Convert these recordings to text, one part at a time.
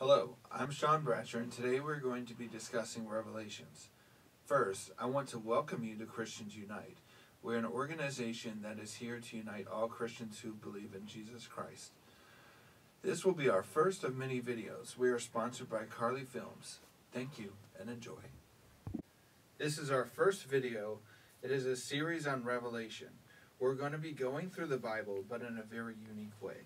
Hello, I'm Sean Bratcher, and today we're going to be discussing Revelations. First, I want to welcome you to Christians Unite. We're an organization that is here to unite all Christians who believe in Jesus Christ. This will be our first of many videos. We are sponsored by Carly Films. Thank you, and enjoy. This is our first video. It is a series on Revelation. We're going to be going through the Bible, but in a very unique way.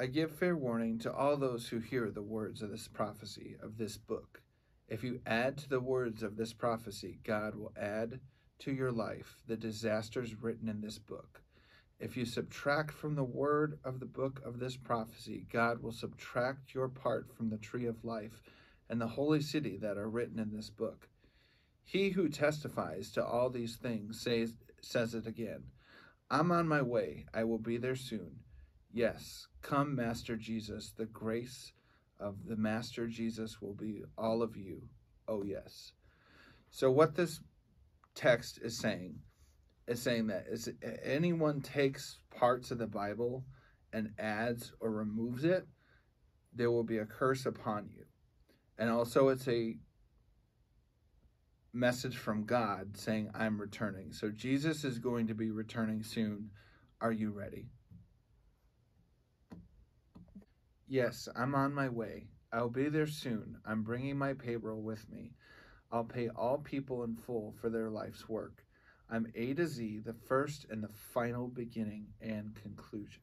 I give fair warning to all those who hear the words of this prophecy, of this book. If you add to the words of this prophecy, God will add to your life the disasters written in this book. If you subtract from the word of the book of this prophecy, God will subtract your part from the tree of life and the holy city that are written in this book. He who testifies to all these things says it again. I'm on my way. I will be there soon. Yes, come, Master Jesus. The grace of the Master Jesus will be all of you. Oh, yes. So what this text is saying that is anyone takes parts of the Bible and adds or removes it, there will be a curse upon you. And also it's a message from God saying, I'm returning. So Jesus is going to be returning soon. Are you ready? Yes, I'm on my way. I'll be there soon. I'm bringing my payroll with me. I'll pay all people in full for their life's work. I'm A to Z, the first and the final beginning and conclusion.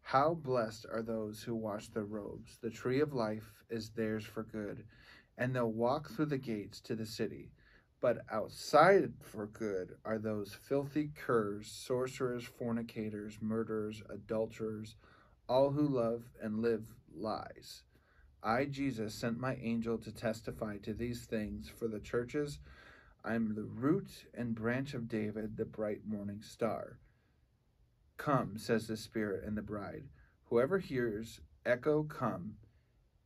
How blessed are those who wash their robes. The tree of life is theirs for good, and they'll walk through the gates to the city. But outside for good are those filthy curs, sorcerers, fornicators, murderers, adulterers, all who love and live lies. I, Jesus, sent my angel to testify to these things for the churches. I am the root and branch of David, the bright morning star. Come, says the Spirit and the bride. Whoever hears, echo, come.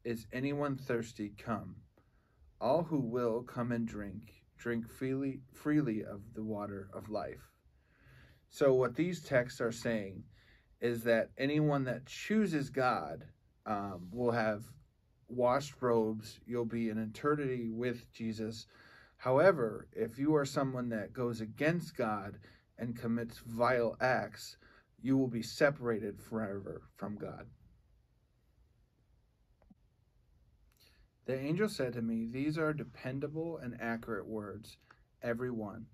Is anyone thirsty? Come. All who will, come and drink. Drink freely of the water of life. So what these texts are saying is that anyone that chooses God will have washed robes. You'll be in eternity with Jesus. However, if you are someone that goes against God and commits vile acts, you will be separated forever from God. The angel said to me, these are dependable and accurate words, every one.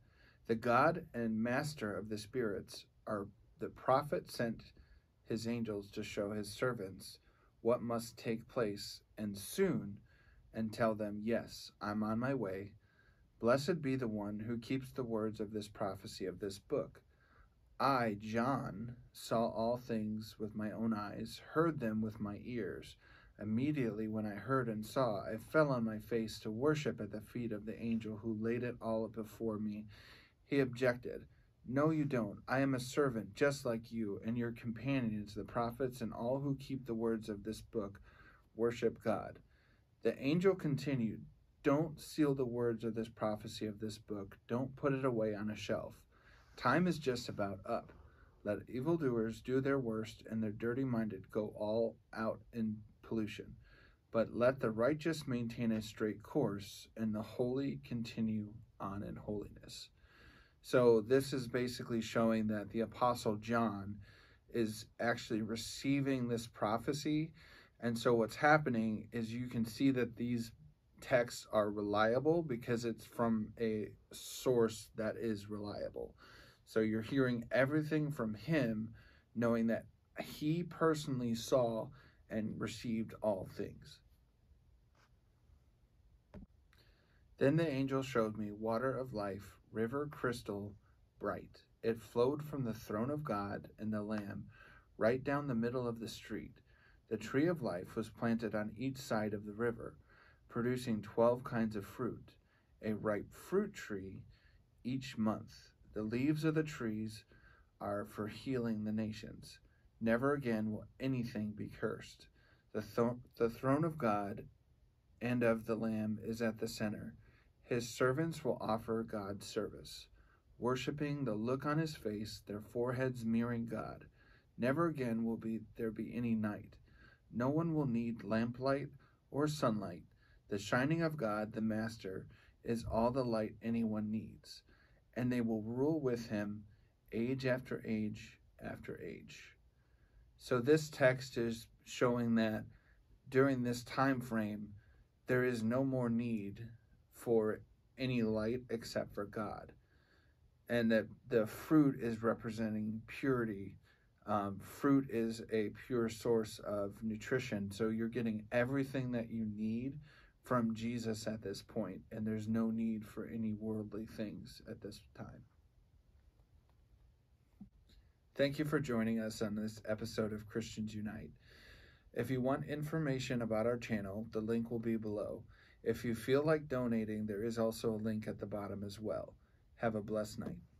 The God and Master of the spirits are the prophet sent his angels to show his servants what must take place and soon, and tell them, yes, I'm on my way. Blessed be the one who keeps the words of this prophecy of this book. I, John, saw all things with my own eyes, heard them with my ears. Immediately when I heard and saw, I fell on my face to worship at the feet of the angel who laid it all before me. He objected. No, you don't. I am a servant, just like you and your companions, the prophets, and all who keep the words of this book. Worship God. The angel continued, don't seal the words of this prophecy of this book. Don't put it away on a shelf. Time is just about up. Let evildoers do their worst and their dirty-minded go all out in pollution. But let the righteous maintain a straight course and the holy continue on in holiness. So this is basically showing that the Apostle John is actually receiving this prophecy. And so what's happening is you can see that these texts are reliable because it's from a source that is reliable. So you're hearing everything from him, knowing that he personally saw and received all things. Then the angel showed me water of life, river crystal bright. It flowed from the throne of God and the Lamb right down the middle of the street. The tree of life was planted on each side of the river, producing 12 kinds of fruit, a ripe fruit tree each month. The leaves of the trees are for healing the nations. Never again will anything be cursed. The throne of God and of the Lamb is at the center. His servants will offer God service, worshiping the look on his face, their foreheads mirroring God. Never again will there be any night. No one will need lamplight or sunlight. The shining of God, the Master, is all the light anyone needs, and they will rule with him age after age after age. So this text is showing that during this time frame, there is no more need for any light except for God, and that the fruit is representing purity. Fruit is a pure source of nutrition, so you're getting everything that you need from Jesus at this point, and there's no need for any worldly things at this time. Thank you for joining us on this episode of Christians Unite. If you want information about our channel, the link will be below. If you feel like donating, there is also a link at the bottom as well. Have a blessed night.